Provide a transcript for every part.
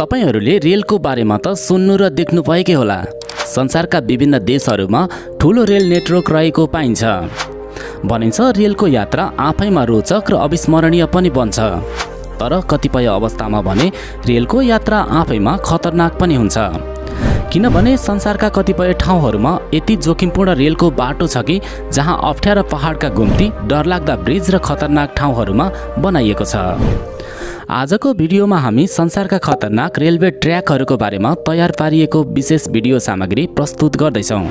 तपाईहरुले रेलको बारेमा त सुन्नु र देख्नु भएकै होला। संसारका विभिन्न देशहरुमा ठूलो रेल नेटवर्क रहेको पाइन्छ। भनिन्छ रेलको यात्रा आफैमा रोचक र अविस्मरणीय पनि बन्छ, तर कतिपय अवस्थामा भने रेलको यात्रा आफैमा खतरनाक पनि हुन्छ, किनभने संसारका कतिपय ठाउँहरुमा यति जोखिमपूर्ण रेलको बाटो छ कि जहाँ अप्ठ्यारा पहाडका गुम्ती, डरलाग्दा ब्रिज र खतरनाक ठाउँहरुमा बनाइएको छ। आजको भिडियोमा हामी संसारका खतरनाक रेलवे ट्र्याकहरुको बारेमा तयार पारिएको विशेष भिडियो सामग्री प्रस्तुत गर्दैछौं।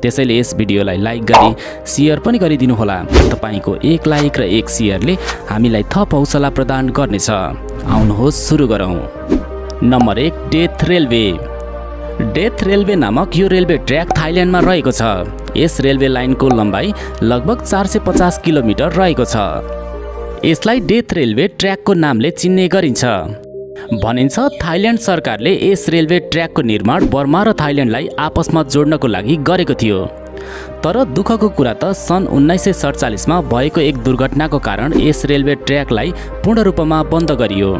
त्यसैले यस भिडियोलाई लाइक गरी शेयर पनि गरिदिनु होला। तपाईको एक लाइक र एक शेयरले हामीलाई थप हौसला प्रदान गर्नेछ। आउनुहोस् सुरु गरौं। Number 1, death railway. Death railway नामक यो रेलवे ट्र्याक थाइल्यान्डमा रहेको छ। यस रेलवे लाइनको लम्बाई लगभग 450 किलोमिटर रहेको छ। यसलाई डेथ रेलवे ट्र्याकको नामले चिन्ने गरिन्छ। भनिन्छ थाइल्यान्ड सरकारले यस रेलवे ट्र्याकको निर्माण बर्मा र थाइल्यान्डलाई आपसमा जोड्नको लागि गरेको थियो, तर दुःखको कुरा त सन् 1947 मा भएको एक दुर्घटनाको कारण यस रेलवे ट्र्याकलाई पूर्ण रूपमा बन्द गरियो।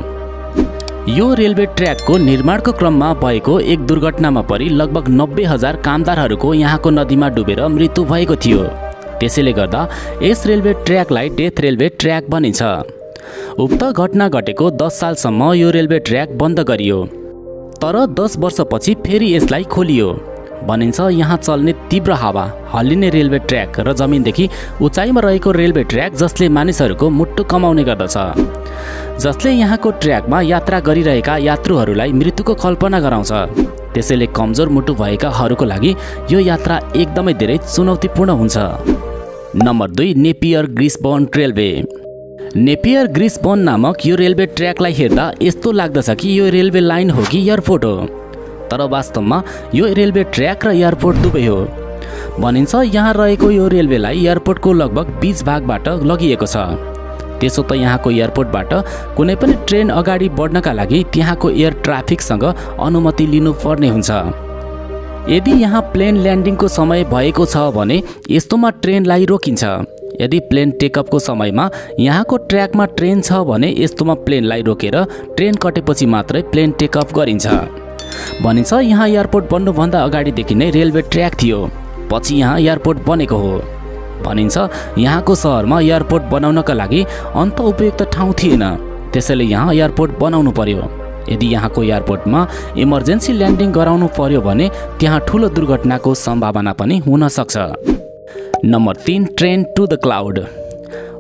यो रेलवे ट्र्याकको निर्माणको क्रममा भएको एक दुर्घटनामा परि लगभग 90,000 कामदारहरूको यहाँको नदीमा डुबेर मृत्यु भएको थियो। त्यसैले गर्दा यस रेलवे ट्र्याकलाई डेथ रेलवे ट्र्याक भनिन्छ। उक्त घटना घटेको 10 सालसम्म यो रेलवे ट्र्याक बन्द गरियो, तर 10 वर्षपछि फेरि यसलाई खोलियो। भनिन्छ यहाँ चल्ने तीव्र हावा, हल्लिने रेलवे ट्र्याक र जमिनदेखि उचाइमा रहेको रेलवे ट्र्याक जसले मानिसहरूको मुट्टु कमाउने गर्दछ, जसले यहाँको ट्र्याकमा यात्रा गरिरहेका यात्रुहरूलाई मृत्युको कल्पना गराउँछ। त्यसैले कमजोर मुटु भएकाहरूको लागि यो यात्रा एकदमै धेरै चुनौतीपूर्ण हुन्छ। Number 2, Napier Gisborne railway. Napier Gisborne नामक यो रेलवे ट्र्याकलाई हेर्दा यस्तो लाग्दछ कि यो रेलवे लाइन हो कि एयरपोर्ट हो, तर वास्तवमा यो रेलवे ट्र्याक र एयरपोर्ट दुवै हो। भनिन्छ यहाँ रहेको यो रेलवेलाई एयरपोर्टको लगभग 20 भागबाट लगिएको छ। त्यसो त यहाँको एयरपोर्टबाट कुनै पनि ट्रेन अगाडि बढ्नका लागि त्यहाँको एयर ट्राफिकसँग अनुमति लिनुपर्ने हुन्छ। यदि यहाँ प्लेन ल्यान्डिङको समय भएको छ भने यस्तोमा ट्रेनलाई रोकिन्छ। यदि प्लेन टेकअपको समयमा यहाँको ट्र्याकमा ट्रेन छ भने यस्तोमा प्लेनलाई रोकेर ट्रेन कटेपछि मात्रै प्लेन टेकअप गरिन्छ। भनिन्छ यहाँ एयरपोर्ट बन्नुभन्दा अगाडिदेखि नै रेलवे ट्र्याक थियो, पछि यहाँ एयरपोर्ट बनेको हो। भनिन्छ यहाँको शहरमा एयरपोर्ट बनाउनका लागि अन्त उपयुक्त ठाउँ थिएन, त्यसैले यहाँ एयरपोर्ट बनाउनु पर्यो। यदि यहाँको एयरपोर्टमा इमर्जेन्सी ल्यान्डिङ गराउनु पर्यो भने त्यहाँ ठूलो दुर्घटनाको सम्भावना पनि हुन सक्छ। Number 3, train to the cloud.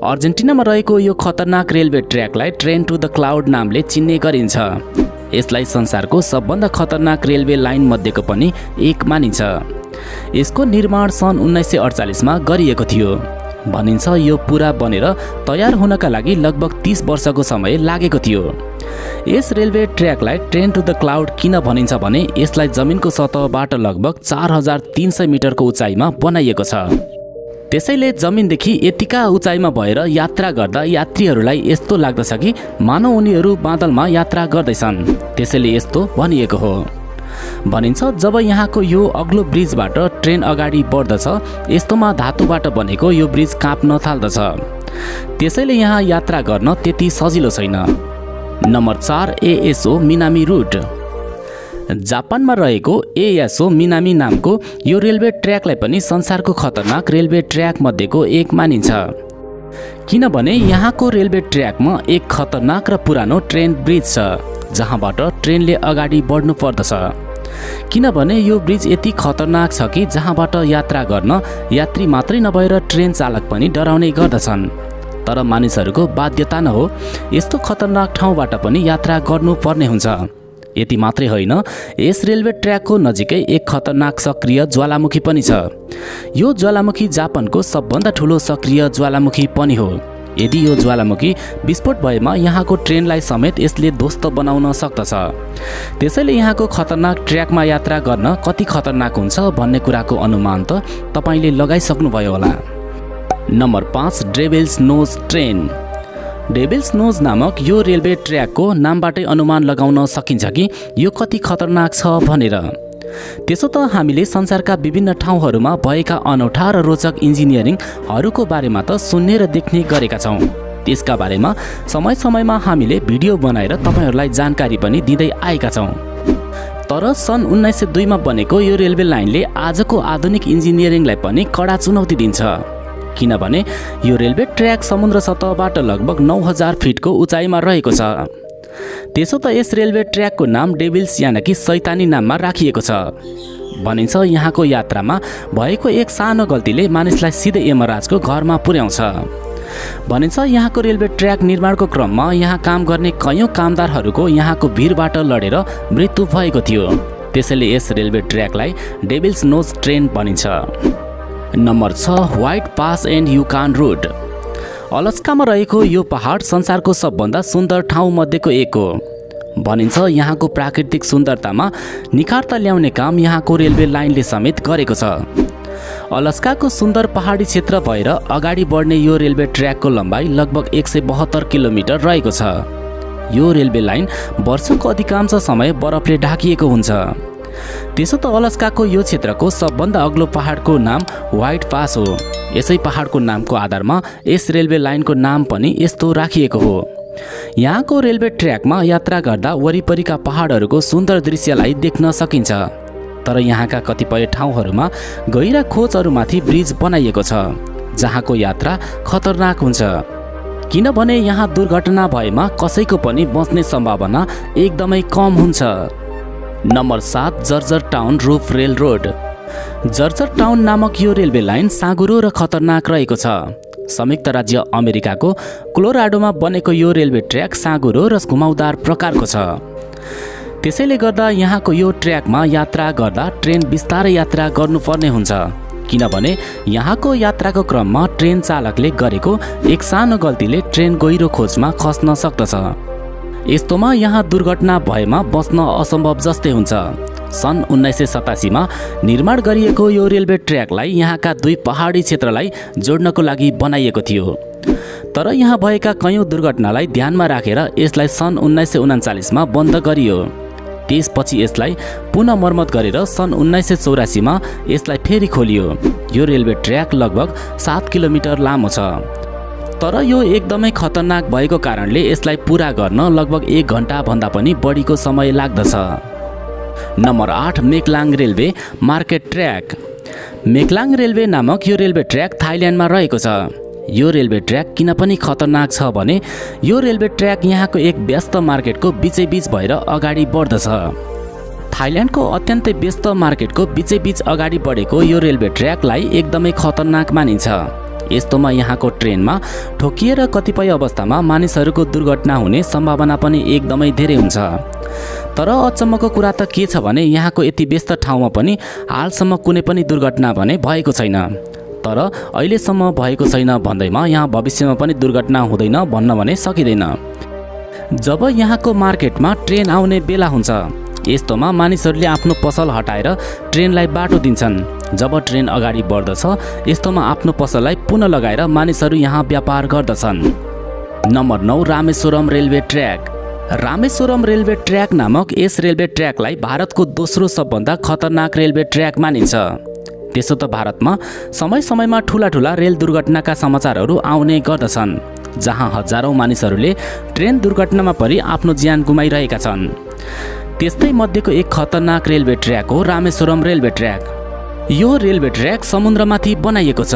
अर्जेन्टिनामा रहेको यो खतरनाक रेलवे ट्र्याकलाई ट्रेन टु द क्लाउड नामले चिन्ने गरिन्छ। यसलाई संसारको सबभन्दा खतरनाक रेलवे लाइन मध्येको पनि एक मानिन्छ। यसको निर्माण सन् 1948 मा गरिएको थियो। भनिन्छ यो पुरा बनेर तयार हुनका लागि लगभग 30 वर्षको समय लागेको थियो। यस रेलवे ट्र्याकलाई ट्रेन टु द क्लाउड किन भनिन्छ भने यसलाई जमिनको सतहबाट लगभग 4300 मिटरको उचाइमा बनाइएको छ। त्यसैले जमिनदेखि यतिका उचाइमा भएर यात्रा गर्दा यात्रीहरूलाई यस्तो लाग्दछ कि मानव उनीहरू बादलमा यात्रा गर्दैछन्, त्यसैले यस्तो भनिएको हो। भनिन्छ जब यहाँको यो अग्लो ब्रिजबाट ट्रेन अगाडि बढ्दछ यस्तोमा धातुबाट बनेको यो ब्रिज काँप्न थाल्दछ, त्यसैले यहाँ यात्रा गर्न त्यति सजिलो छैन। Number 4, Aso Minami route. जापानमा रहेको एएसओ मिनामी नामको यो रेलवे ट्र्याकलाई पनि संसारको खतरनाक रेलवे ट्र्याक मध्येको एक मानिन्छ, किनभने यहाँको रेलवे ट्र्याकमा एक खतरनाक र पुरानो ट्रेन ब्रिज छ जहाँबाट ट्रेनले अगाडि बढ्नु पर्दछ, किनभने यो ब्रिज यति खतरनाक छ कि जहाँबाट यात्रा गर्न यात्री मात्रै नभएर ट्रेन चालक पनि डराउने गर्दछन्, तर मानिसहरूको बाध्यता न हो यस्तो खतरनाक ठाउँबाट पनि यात्रा गर्नुपर्ने हुन्छ। यति मात्रै होइन, यस रेलवे ट्र्याकको नजिकै एक खतरनाक सक्रिय ज्वालामुखी पनि छ। यो ज्वालामुखी जापानको सबभन्दा ठूलो सक्रिय ज्वालामुखी पनि हो। यदि यो ज्वालामुखी विस्फोट भएमा यहाँको ट्रेनलाई समेत यसले ध्वस्त बनाउन सक्दछ, त्यसैले यहाँको खतरनाक ट्र्याकमा यात्रा गर्न कति खतरनाक हुन्छ भन्ने कुराको अनुमान त तपाईले लगाइसक्नुभयो होला। Number 5, Devil's Nose train. Devil's Nose नामक यो रेलवे ट्र्याकको नामबाटै अनुमान लगाउन सकिन्छ कि यो कति खतरनाक छ भनेर। त्यसो त हामीले संसारका विभिन्न ठाउँहरुमा भएका अनौठा र रोचक इन्जिनियरिङहरूको बारेमा त सुन्ने र देख्ने गरेका छौं, त्यसका बारेमा समय समयमा हामीले भिडियो बनाएर तपाईहरुलाई जानकारी पनि दिदै आएका छौं। तर सन् 1902 मा बनेको यो रेलवे लाइनले आजको आधुनिक इन्जिनियरिङलाई पनि कडा चुनौती दिन्छ, किनभने यो रेलवे ट्र्याक समुद्र सतहबाट लगभग 9000 फिटको उचाइमा रहेको छ। त्यसो त यस रेलवे ट्र्याकको नाम डेभिल्स यानि कि शैतानी नाममा राखिएको छ। भनिन्छ यहाँको यात्रामा भएको एक सानो गल्तीले मानिसलाई सिधै यमराजको घरमा पुर्याउँछ। भनिन्छ यहाँको रेलवे ट्र्याक निर्माणको क्रममा यहाँ काम गर्ने कयौं कामदारहरूको यहाँको भीडबाट लडेर मृत्यु भएको थियो। त्यसैले यस रेलवे ट्र्याकलाई डेभिल्स नोज ट्रेन भनिन्छ। Number 6, White Pass and Yukon route. अलास्कामा रहेको यो पहाड संसारको सबभन्दा सुन्दर ठाउँ मध्येको एक हो। भनिन्छ यहाँको प्राकृतिक सुन्दरतामा निखारता ल्याउने काम यहाँको रेलवे लाइनले समेत गरेको छ। अलास्काको सुन्दर पहाडी क्षेत्र भएर अगाडि बढ्ने यो रेलवे ट्र्याकको लम्बाइ लगभग 172 किलोमिटर रहेको छ। यो रेलवे लाइन वर्षको अधिकांश समय बरफले ढाकिएको हुन्छ। त्यसो त अलास्काको यो क्षेत्रको सबभन्दा अग्लो पहाडको नाम व्हाइट पास हो। यसै पहाडको नामको आधारमा यस रेलवे लाइनको नाम पनि यस्तो राखिएको हो। यहाँको रेलवे ट्र्याकमा यात्रा गर्दा वरिपरिका पहाडहरूको सुन्दर दृश्यलाई देख्न सकिन्छ, तर यहाँका कतिपय ठाउँहरूमा गहिरा खोजहरूमाथि ब्रिज बनाइएको छ, जहाँको यात्रा खतरनाक हुन्छ, किनभने यहाँ दुर्घटना भएमा कसैको पनि बच्ने सम्भावना एकदमै कम हुन्छ। Number 7, Georgetown roof rail road. Georgetown नामक यो रेलवे लाइन साँगुरो र खतरनाक रहेको छ। संयुक्त राज्य अमेरिकाको कोलोराडोमा बनेको यो रेलवे ट्र्याक साँगुरो र घुमाउदार प्रकारको छ। त्यसैले गर्दा यहाँको यो ट्र्याकमा यात्रा गर्दा ट्रेन बिस्तारै यात्रा गर्नुपर्ने हुन्छ, किनभने यहाँको यात्राको क्रममा ट्रेन चालकले गरेको एक सानो गल्तीले ट्रेन गहिरो खोजमा खस्न सक्दछ। यस्तोमा यहाँ दुर्घटना भएमा बस्न असम्भव जस्तै हुन्छ। सन् 1987 मा निर्माण गरिएको यो रेलवे ट्र्याकलाई यहाँका दुई पहाडी क्षेत्रलाई जोड्नको लागि बनाइएको थियो, तर यहाँ भएका कयौं दुर्घटनालाई ध्यानमा राखेर यसलाई सन् 1939 मा बन्द गरियो। त्यसपछि यसलाई पुनः मर्मत गरेर सन् 1984 मा यसलाई फेरि खोलियो। यो रेलवे ट्र्याक लगभग 7 किलोमिटर लामो छ, तर यो एकदमै खतरनाक भएको कारणले यसलाई पूरा गर्न लगभग 1 घण्टा भन्दा पनि बढीको समय लाग्दछ। Number 8, Maeklong railway market track. Maeklong railway नामक यो रेलवे ट्र्याक थाइल्यान्डमा रहेको छ। यो रेलवे ट्र्याक किन पनि खतरनाक छ भने यो रेलवे ट्र्याक यहाँको एक व्यस्त मार्केटको बीचैबीच भएर अगाडि बढ्दछ। थाइल्यान्डको अत्यन्तै व्यस्त मार्केटको बीचैबीच अगाडि बढेको यो रेलवे ट्र्याकलाई एकदमै खतरनाक मानिन्छ। यस्तोमा यहाँको ट्रेनमा ठोकिएर कतिपय अवस्थामा मानिसहरूको दुर्घटना हुने सम्भावना पनि एकदमै धेरै हुन्छ। तर अचम्मको कुरा त के छ भने यहाँको यति व्यस्त ठाउँमा पनि हालसम्म कुनै पनि दुर्घटना भने भएको छैन। तर अहिलेसम्म भएको छैन भन्दैमा यहाँ भविष्यमा पनि दुर्घटना हुँदैन भन्न भने सकिँदैन। जब यहाँको मार्केटमा ट्रेन आउने बेला हुन्छ, यस्तोमा मानिसहरूले आफ्नो पसल हटाएर ट्रेनलाई बाटो दिन्छन्। जब ट्रेन अगाडि बढ्दछ, यस्तोमा आफ्नो पसललाई पुनः लगाएर मानिसहरू यहाँ व्यापार गर्दछन्। Number 9, Rameswaram railway track. Rameswaram railway track नामक यस रेलवे ट्र्याकलाई भारतको दोस्रो सबभन्दा खतरनाक रेलवे ट्र्याक मानिन्छ। त्यसो त भारतमा समय समयमा ठूला ठूला रेल दुर्घटनाका समाचारहरू आउने गर्दछन्, जहाँ हजारौं मानिसहरूले ट्रेन दुर्घटनामा परी आफ्नो ज्यान गुमाइरहेका छन्। त्यस्तै मध्येको एक खतरनाक रेलवे ट्र्याक हो रामेश्वरम रेलवे ट्र्याक। यो रेलवे ट्र्याक समुद्रमाथि बनाइएको छ।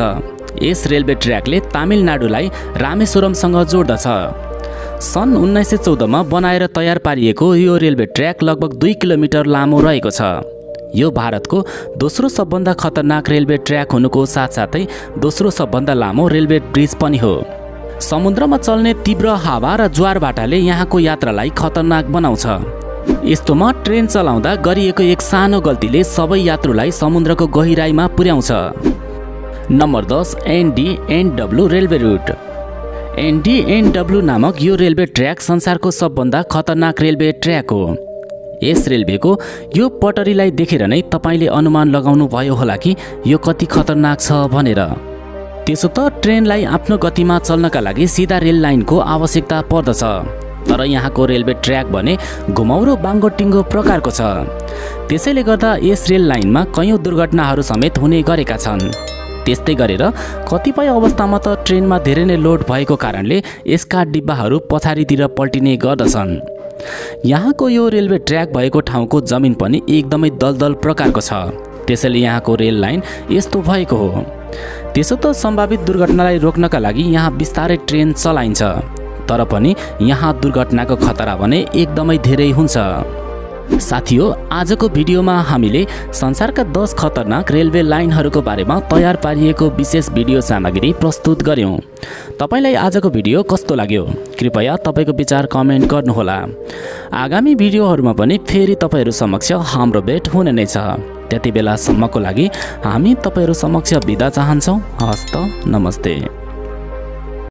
यस रेलवे ट्र्याकले तामिलनाडुलाई रामेश्वरमसँग जोड्दछ। सन् 1914 मा बनाएर तयार पारिएको यो रेलवे ट्र्याक लगभग 2 किलोमिटर लामो रहेको छ। यो भारतको दोस्रो सबभन्दा खतरनाक रेलवे ट्र्याक हुनुको साथसाथै दोस्रो सबभन्दा लामो रेलवे ब्रिज पनि हो। समुद्रमा चल्ने तीव्र हावा र ज्वारबाटले यहाँको यात्रालाई खतरनाक बनाउँछ। यस्तोमा ट्रेन चलाउँदा गरिएको एक सानो गल्तीले सबै यात्रुलाई समुद्रको गहिराईमा पुर्याउँछ। Number 10, ND&W railway route. ND&W नामक यो रेलवे ट्र्याक संसारको सबभन्दा खतरनाक रेलवे ट्र्याक हो। यस रेलवेको यो पटरीलाई देखेर नै तपाईले अनुमान लगाउनु भयो होला कि यो कति खतरनाक छ भनेर। त्यसो त ट्रेनलाई आफ्नो गतिमा चल्नका लागि सिधा रेल लाइनको आवश्यकता पर्दछ, तर यहाँको रेलवे ट्र्याक भने घुमाउरो बाङ्गोटिङ्गो प्रकारको छ। त्यसैले गर्दा यस रेल लाइनमा कयौं दुर्घटनाहरू समेत हुने गरेका छन्। त्यस्तै गरेर कतिपय अवस्थामा त ट्रेनमा धेरै नै लोड भएको कारणले यसका डिब्बाहरू पछाडीतिर पल्टिने गर्दछन्। यहाँको यो रेलवे ट्र्याक भएको ठाउँको जमिन पनि एकदमै दलदल प्रकारको छ, त्यसैले यहाँको रेल लाइन यस्तो भएको हो। त्यसो त सम्भावित दुर्घटनालाई रोक्नका लागि यहाँ बिस्तारै ट्रेन चलाइन्छ, तर पनि यहाँ दुर्घटनाको खतरा भने एकदमै धेरै हुन्छ। साथियों, आजको भिडियोमा हामीले संसारका 10 खतरनाक रेलवे लाइनहरूको बारेमा तयार पारिएको विशेष भिडियो सामग्री प्रस्तुत गर्यौं। तपाईलाई आजको भिडियो कस्तो लाग्यो कृपया तपाईको विचार कमेन्ट गर्नुहोला। आगामी भिडियोहरूमा पनि फेरि तपाईहरु समक्ष हाम्रो भेट हुने नै छ। त्यतिबेला सम्मको लागि हामी तपाईहरु समक्ष बिदा चाहन्छौं। हस्त नमस्ते।